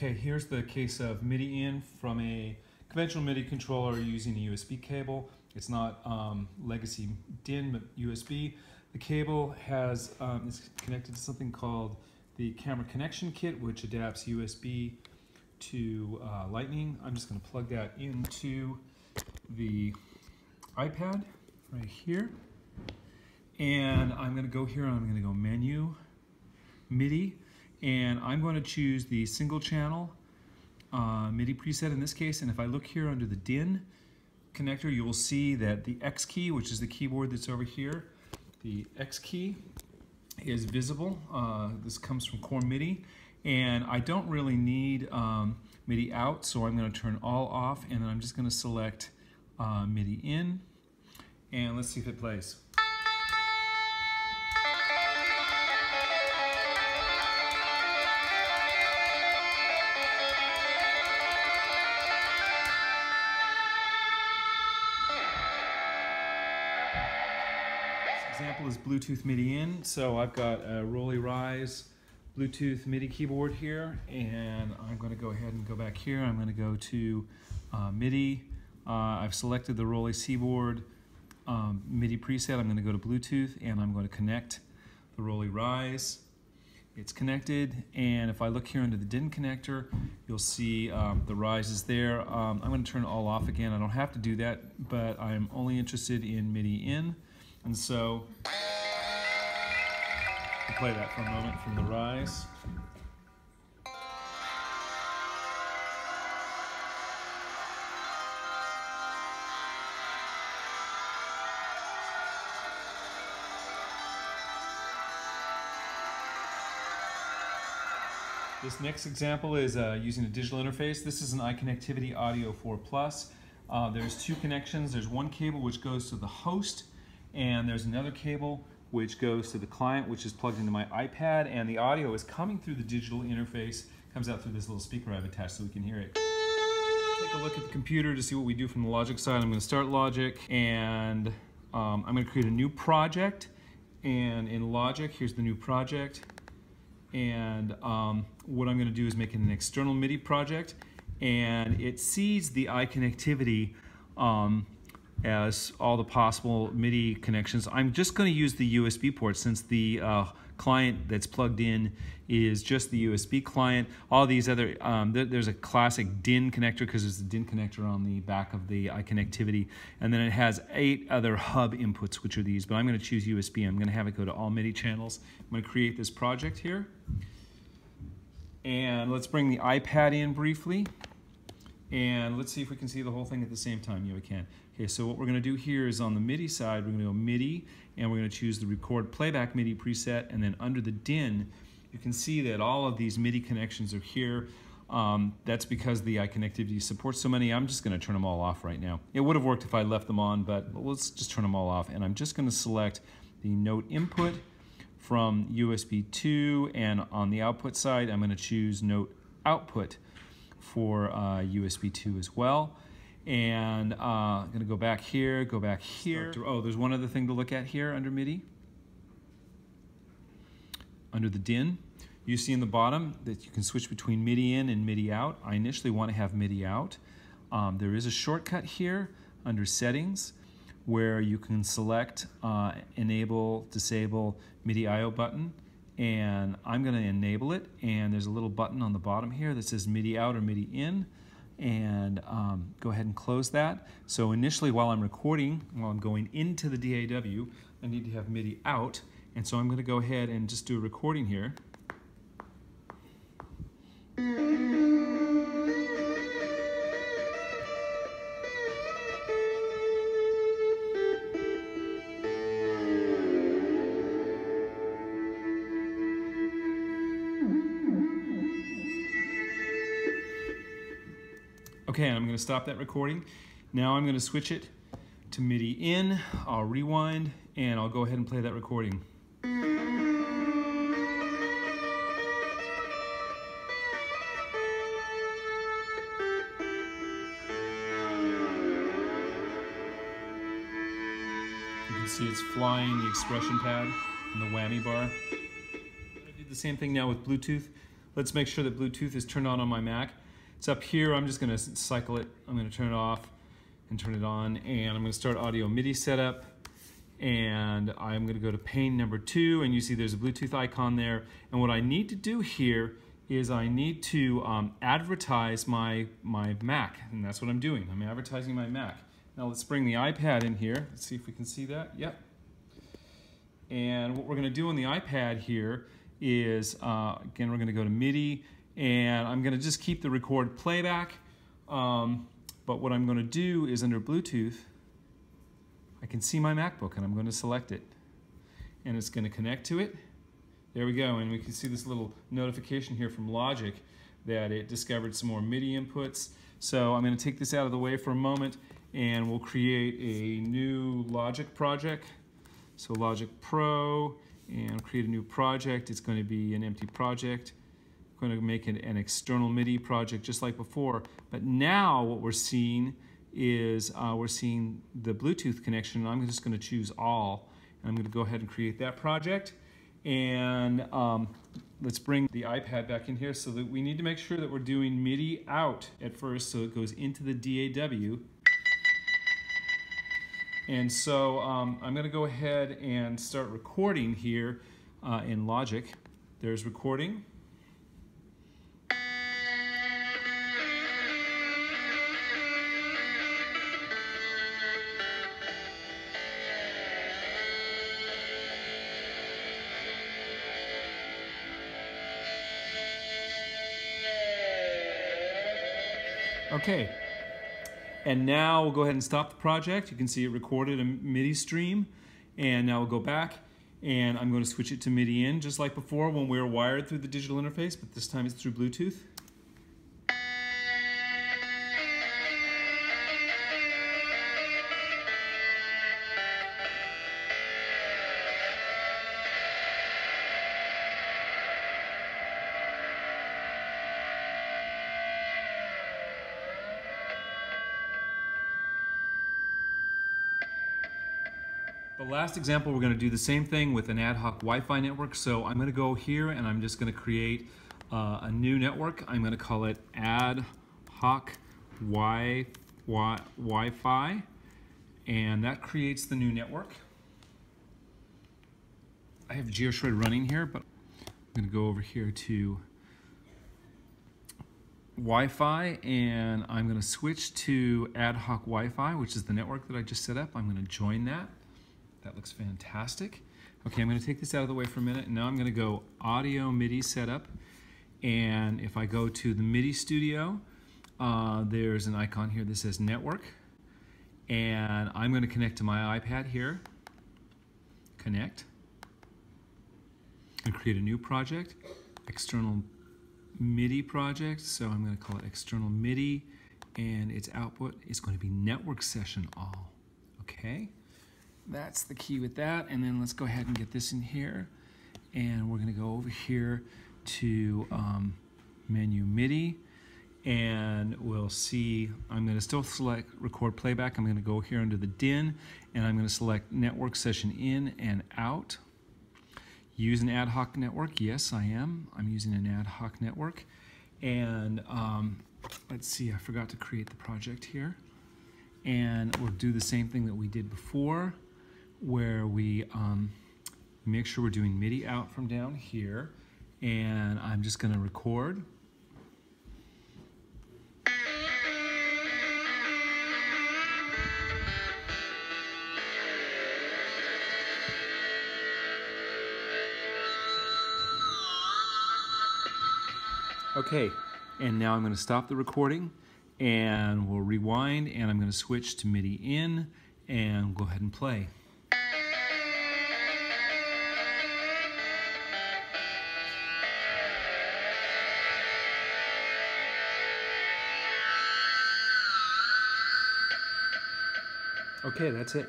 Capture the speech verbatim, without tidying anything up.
Okay, here's the case of MIDI in from a conventional MIDI controller using a U S B cable. It's not um, legacy D I N, but U S B. The cable has um, is connected to something called the Camera Connection Kit, which adapts U S B to uh, Lightning. I'm just going to plug that into the iPad right here. And I'm going to go here, I'm going to go Menu, MIDI. And I'm going to choose the single channel uh, MIDI preset in this case. And if I look here under the D I N connector, you will see that the X key, which is the keyboard that's over here, the X key is visible. Uh, this comes from core MIDI. And I don't really need um, MIDI out, so I'm going to turn all off. And then I'm just going to select uh, MIDI in. And let's see if it plays. Example is Bluetooth MIDI in, so I've got a Roli Rise Bluetooth MIDI keyboard here, and I'm going to go ahead and go back here. I'm going to go to uh, MIDI. Uh, I've selected the Roli Seaboard um, MIDI preset. I'm going to go to Bluetooth, and I'm going to connect the Roli Rise. It's connected, and if I look here under the D I N connector, you'll see um, the Rise is there. Um, I'm going to turn it all off again. I don't have to do that, but I'm only interested in MIDI in. And so, I'll play that for a moment from the Rise. This next example is uh, using a digital interface. This is an iConnectivity Audio four plus. Uh, there's two connections. There's one cable which goes to the host, and there's another cable which goes to the client, which is plugged into my iPad, and the audio is coming through the digital interface, comes out through this little speaker I've attached so we can hear it. Take a look at the computer to see what we do from the Logic side. I'm going to start Logic, and um, I'm going to create a new project, and in Logic, here's the new project, and um, what I'm going to do is make an external MIDI project, and it sees the iConnectivity um, as all the possible MIDI connections. I'm just going to use the U S B port since the uh, client that's plugged in is just the U S B client. All these other, um, th there's a classic D I N connector because there's a D I N connector on the back of the iConnectivity, and then it has eight other hub inputs, which are these, but I'm going to choose U S B. I'm going to have it go to all MIDI channels. I'm going to create this project here, and let's bring the iPad in briefly. And let's see if we can see the whole thing at the same time. Yeah, we can. Okay, so what we're going to do here is on the MIDI side, we're going to go MIDI, and we're going to choose the Record Playback MIDI preset, and then under the D I N, you can see that all of these MIDI connections are here. Um, that's because the iConnectivity supports so many. I'm just going to turn them all off right now. It would have worked if I left them on, but let's just turn them all off, and I'm just going to select the note input from U S B two, and on the output side, I'm going to choose note output for uh, U S B two as well. And uh, I'm going to go back here, go back here. To, oh, there's one other thing to look at here under MIDI. Under the D I N, you see in the bottom that you can switch between MIDI in and MIDI out. I initially want to have MIDI out. Um, there is a shortcut here under settings where you can select uh, enable, disable MIDI I O button. And I'm going to enable it, and there's a little button on the bottom here that says MIDI out or MIDI in, and um, go ahead and close that. So initially while I'm recording, while I'm going into the D A W, I need to have MIDI out, and so I'm going to go ahead and just do a recording here. Okay, and I'm going to stop that recording. Now I'm going to switch it to MIDI in. I'll rewind, and I'll go ahead and play that recording. You can see it's flying the expression pad and the whammy bar. I did the same thing now with Bluetooth. Let's make sure that Bluetooth is turned on on my Mac. It's up here. I'm just going to cycle it. I'm going to turn it off and turn it on, and I'm going to start audio MIDI setup, and I'm going to go to pane number two, and you see there's a Bluetooth icon there. And what I need to do here is I need to um, advertise my, my Mac, and that's what I'm doing. I'm advertising my Mac. Now let's bring the iPad in here. Let's see if we can see that. Yep. And what we're going to do on the iPad here is, uh, again, we're going to go to MIDI, and I'm going to just keep the record playback. Um, but what I'm going to do is under Bluetooth, I can see my MacBook, and I'm going to select it. And it's going to connect to it. There we go, and we can see this little notification here from Logic that it discovered some more MIDI inputs. So I'm going to take this out of the way for a moment, and we'll create a new Logic project. So Logic Pro, and create a new project. It's going to be an empty project. I'm going to make an, an external MIDI project just like before. But now what we're seeing is uh, we're seeing the Bluetooth connection. I'm just going to choose all, and I'm going to go ahead and create that project. And um, let's bring the iPad back in here, so that we need to make sure that we're doing MIDI out at first, so it goes into the D A W. And so um, I'm going to go ahead and start recording here uh, in Logic. There's recording. Okay, and now we'll go ahead and stop the project. You can see it recorded a MIDI stream, and now we'll go back, and I'm going to switch it to MIDI in, just like before when we were wired through the digital interface, but this time it's through Bluetooth. The last example, we're going to do the same thing with an ad hoc Wi-Fi network. So I'm going to go here, and I'm just going to create uh, a new network. I'm going to call it ad hoc wi wi Wi-Fi, and that creates the new network. I have GeoShred running here, but I'm going to go over here to Wi-Fi, and I'm going to switch to ad hoc Wi-Fi, which is the network that I just set up. I'm going to join that. That looks fantastic. Okay, I'm going to take this out of the way for a minute, and now I'm going to go audio MIDI setup. And if I go to the MIDI studio, uh, there's an icon here that says network. And I'm going to connect to my iPad here. Connect. And create a new project, external MIDI project. So I'm going to call it external MIDI, and its output is going to be network session all. Okay. That's the key with that. And then let's go ahead and get this in here. And we're going to go over here to um, menu MIDI. And we'll see, I'm going to still select record playback. I'm going to go here under the D I N. And I'm going to select network session in and out. Use an ad hoc network. Yes, I am. I'm using an ad hoc network. And um, let's see, I forgot to create the project here. And we'll do the same thing that we did before, where we um, make sure we're doing MIDI out from down here, and I'm just going to record. Okay, and now I'm going to stop the recording, and we'll rewind, and I'm going to switch to MIDI in, and we'll go ahead and play. Okay, that's it.